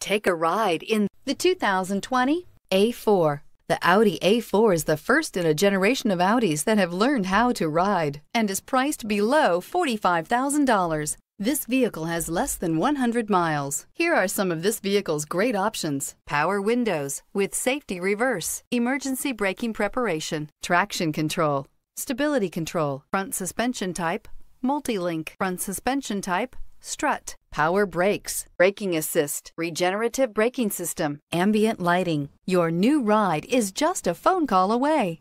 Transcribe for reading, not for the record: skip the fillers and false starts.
Take a ride in the 2020 A4. The Audi A4 is the first in a generation of Audis that have learned how to ride and is priced below $45,000. This vehicle has less than 100 miles. Here are some of this vehicle's great options: power windows with safety reverse, emergency braking preparation, traction control, stability control, front suspension type, multi-link, front suspension type, strut, power brakes, braking assist, regenerative braking system, ambient lighting. Your new ride is just a phone call away.